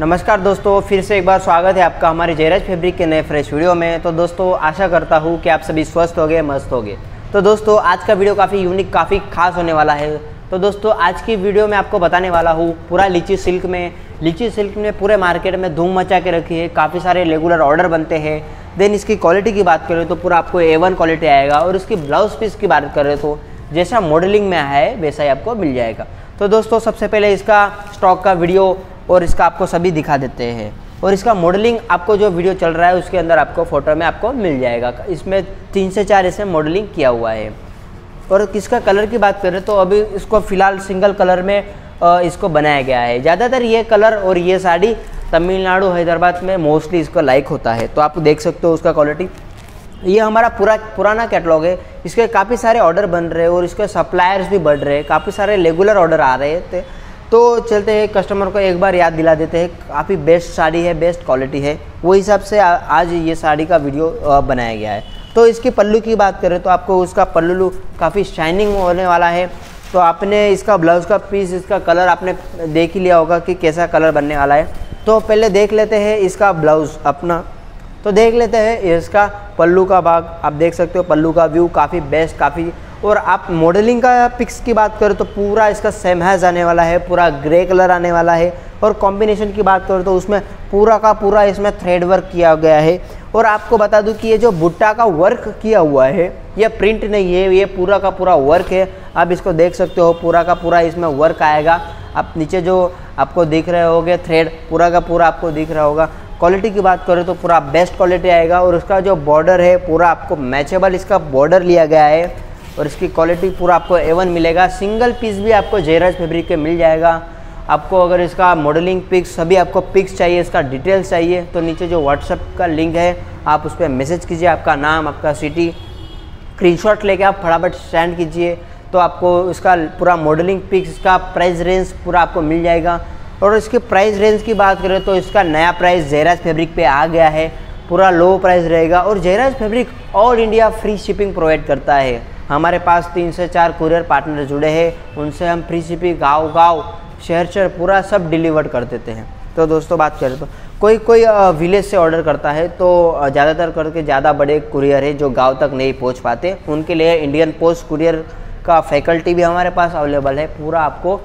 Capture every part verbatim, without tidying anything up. नमस्कार दोस्तों, फिर से एक बार स्वागत है आपका हमारे जयराज फैब्रिक के नए फ्रेश वीडियो में। तो दोस्तों, आशा करता हूँ कि आप सभी स्वस्थ होंगे, मस्त होंगे। तो दोस्तों, आज का वीडियो काफ़ी यूनिक, काफ़ी खास होने वाला है। तो दोस्तों, आज की वीडियो में आपको बताने वाला हूँ पूरा लीची सिल्क में लीची सिल्क में पूरे मार्केट में धूम मचा के रखी है। काफ़ी सारे रेगुलर ऑर्डर बनते हैं। देन इसकी क्वालिटी की बात करें तो पूरा आपको ए वन क्वालिटी आएगा, और उसकी ब्लाउज पीस की बात करें तो जैसा मॉडलिंग में आया है वैसा ही आपको मिल जाएगा। तो दोस्तों, सबसे पहले इसका स्टॉक का वीडियो और इसका आपको सभी दिखा देते हैं, और इसका मॉडलिंग आपको जो वीडियो चल रहा है उसके अंदर आपको फोटो में आपको मिल जाएगा। इसमें तीन से चार ऐसे मॉडलिंग किया हुआ है। और इसका कलर की बात करें तो अभी इसको फ़िलहाल सिंगल कलर में इसको बनाया गया है। ज़्यादातर ये कलर और ये साड़ी तमिलनाडु, हैदराबाद में मोस्टली इसको लाइक होता है। तो आप देख सकते हो उसका क्वालिटी। ये हमारा पूरा पुराना कैटलॉग है, इसके काफ़ी सारे ऑर्डर बन रहे हैं और इसके सप्लायर्स भी बढ़ रहे हैं। काफ़ी सारे रेगुलर ऑर्डर आ रहे थे। तो चलते हैं, कस्टमर को एक बार याद दिला देते हैं। काफ़ी बेस्ट साड़ी है, बेस्ट क्वालिटी है, वो हिसाब से आज ये साड़ी का वीडियो बनाया गया है। तो इसकी पल्लू की बात करें तो आपको उसका पल्लू काफ़ी शाइनिंग होने वाला है। तो आपने इसका ब्लाउज़ का पीस, इसका कलर आपने देख ही लिया होगा कि कैसा कलर बनने वाला है। तो पहले देख लेते हैं इसका ब्लाउज़ अपना। तो देख लेते हैं इसका पल्लू का भाग। आप देख सकते हो पल्लू का व्यू काफ़ी बेस्ट, काफ़ी। और आप मॉडलिंग का पिक्स की बात करें तो पूरा इसका सेम हैज़ आने वाला है, पूरा ग्रे कलर आने वाला है। और कॉम्बिनेशन की बात करें तो उसमें पूरा का पूरा इसमें थ्रेड वर्क किया गया है। और आपको बता दूं कि ये जो बुट्टा का वर्क किया हुआ है, ये प्रिंट नहीं है, ये पूरा का पूरा वर्क है। आप इसको देख सकते हो, पूरा का पूरा इसमें वर्क आएगा। आप नीचे जो आपको दिख रहे होंगे थ्रेड, पूरा का पूरा आपको दिख रहा होगा। क्वालिटी की बात करें तो पूरा बेस्ट क्वालिटी आएगा। और उसका जो बॉर्डर है पूरा आपको मैचेबल इसका बॉर्डर लिया गया है, और इसकी क्वालिटी पूरा आपको एवन मिलेगा। सिंगल पीस भी आपको जयराज फैब्रिक के मिल जाएगा। आपको अगर इसका मॉडलिंग पिक्स, सभी आपको पिक्स चाहिए, इसका डिटेल्स चाहिए तो नीचे जो व्हाट्सएप का लिंक है आप उस पर मैसेज कीजिए। आपका नाम, आपका सिटी, स्क्रीनशॉट लेके आप फटाफट सेंड कीजिए। तो आपको इसका पूरा मॉडलिंग पिक्स, इसका प्राइस रेंज पूरा आपको मिल जाएगा। और इसके प्राइस रेंज की बात करें तो इसका नया प्राइस जयराज फैब्रिक पे आ गया है, पूरा लो प्राइस रहेगा। और Jayraj fabric all India free shipping provide करता है। हमारे पास तीन से चार कुरियर पार्टनर जुड़े हैं, उनसे हम फ्री शिपिंग गाँव गाँव, शहर शहर पूरा सब डिलीवर कर देते हैं। तो दोस्तों, बात करें तो कोई कोई विलेज से ऑर्डर करता है, तो ज़्यादातर करके ज़्यादा बड़े कुरियर है जो गांव तक नहीं पहुंच पाते, उनके लिए इंडियन पोस्ट कुरियर का फैकल्टी भी हमारे पास अवेलेबल है। पूरा आपको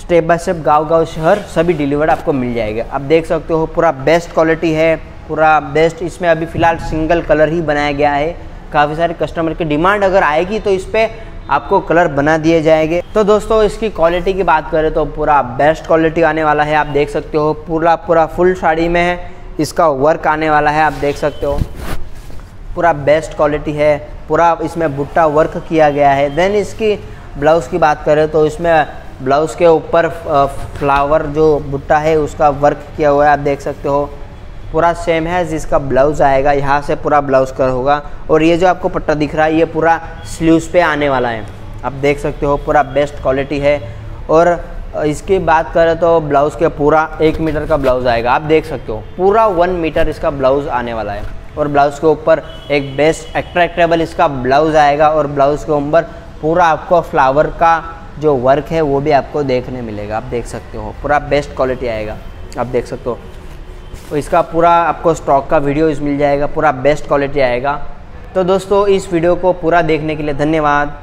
स्टेप बाय स्टेप गाँव गाँव, शहर सभी डिलीवर आपको मिल जाएगा। आप देख सकते हो पूरा बेस्ट क्वालिटी है, पूरा बेस्ट। इसमें अभी फ़िलहाल सिंगल कलर ही बनाया गया है। काफ़ी सारे कस्टमर की डिमांड अगर आएगी तो इस पर आपको कलर बना दिए जाएंगे। तो दोस्तों, इसकी क्वालिटी की बात करें तो पूरा बेस्ट क्वालिटी आने वाला है। आप देख सकते हो पूरा पूरा फुल साड़ी में है, इसका वर्क आने वाला है। आप देख सकते हो पूरा बेस्ट क्वालिटी है, पूरा इसमें बुट्टा वर्क किया गया है। देन इसकी ब्लाउज़ की बात करें तो इसमें ब्लाउज़ के ऊपर फ्लावर जो बुट्टा है उसका वर्क किया हुआ है। आप देख सकते हो पूरा सेम है जिसका ब्लाउज़ आएगा, यहाँ से पूरा ब्लाउज़ कर होगा। और ये जो आपको पट्टा दिख रहा है ये पूरा स्लीव्स पे आने वाला है। आप देख सकते हो पूरा बेस्ट क्वालिटी है। और इसकी बात करें तो ब्लाउज़ के पूरा एक मीटर का ब्लाउज़ आएगा। आप देख सकते हो पूरा वन मीटर इसका ब्लाउज़ आने वाला है। और ब्लाउज़ के ऊपर एक बेस्ट एट्रैक्टेबल इसका ब्लाउज़ आएगा। और ब्लाउज़ के ऊपर पूरा आपको फ्लावर का जो वर्क है वो भी आपको देखने मिलेगा। आप देख सकते हो पूरा बेस्ट क्वालिटी आएगा। आप देख सकते हो इसका पूरा आपको स्टॉक का वीडियो इस मिल जाएगा, पूरा बेस्ट क्वालिटी आएगा। तो दोस्तों, इस वीडियो को पूरा देखने के लिए धन्यवाद।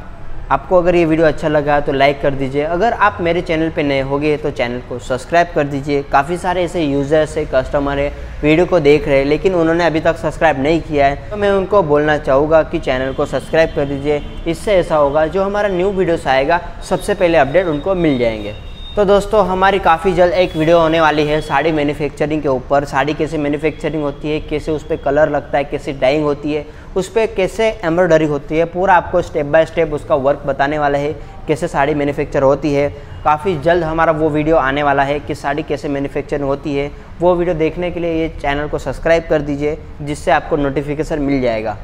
आपको अगर ये वीडियो अच्छा लगा तो लाइक कर दीजिए। अगर आप मेरे चैनल पे नए होंगे तो चैनल को सब्सक्राइब कर दीजिए। काफ़ी सारे ऐसे यूज़र्स है, कस्टमर है, वीडियो को देख रहे हैं लेकिन उन्होंने अभी तक सब्सक्राइब नहीं किया है। तो मैं उनको बोलना चाहूँगा कि चैनल को सब्सक्राइब कर दीजिए। इससे ऐसा होगा जो हमारा न्यू वीडियोस आएगा सबसे पहले अपडेट उनको मिल जाएंगे। तो दोस्तों, हमारी काफ़ी जल्द एक वीडियो होने वाली है साड़ी मैन्युफैक्चरिंग के ऊपर। साड़ी कैसे मैन्युफैक्चरिंग होती है, कैसे उस पर कलर लगता है, कैसे डाइंग होती है, उस पर कैसे एम्ब्रॉयडरी होती है, पूरा आपको स्टेप बाय स्टेप उसका वर्क बताने वाला है। कैसे साड़ी मैन्युफैक्चर होती है, काफ़ी जल्द हमारा वो वीडियो आने वाला है कि साड़ी कैसे मैन्युफैक्चरिंग होती है। वो वीडियो देखने के लिए ये चैनल को सब्सक्राइब कर दीजिए, जिससे आपको नोटिफिकेशन मिल जाएगा।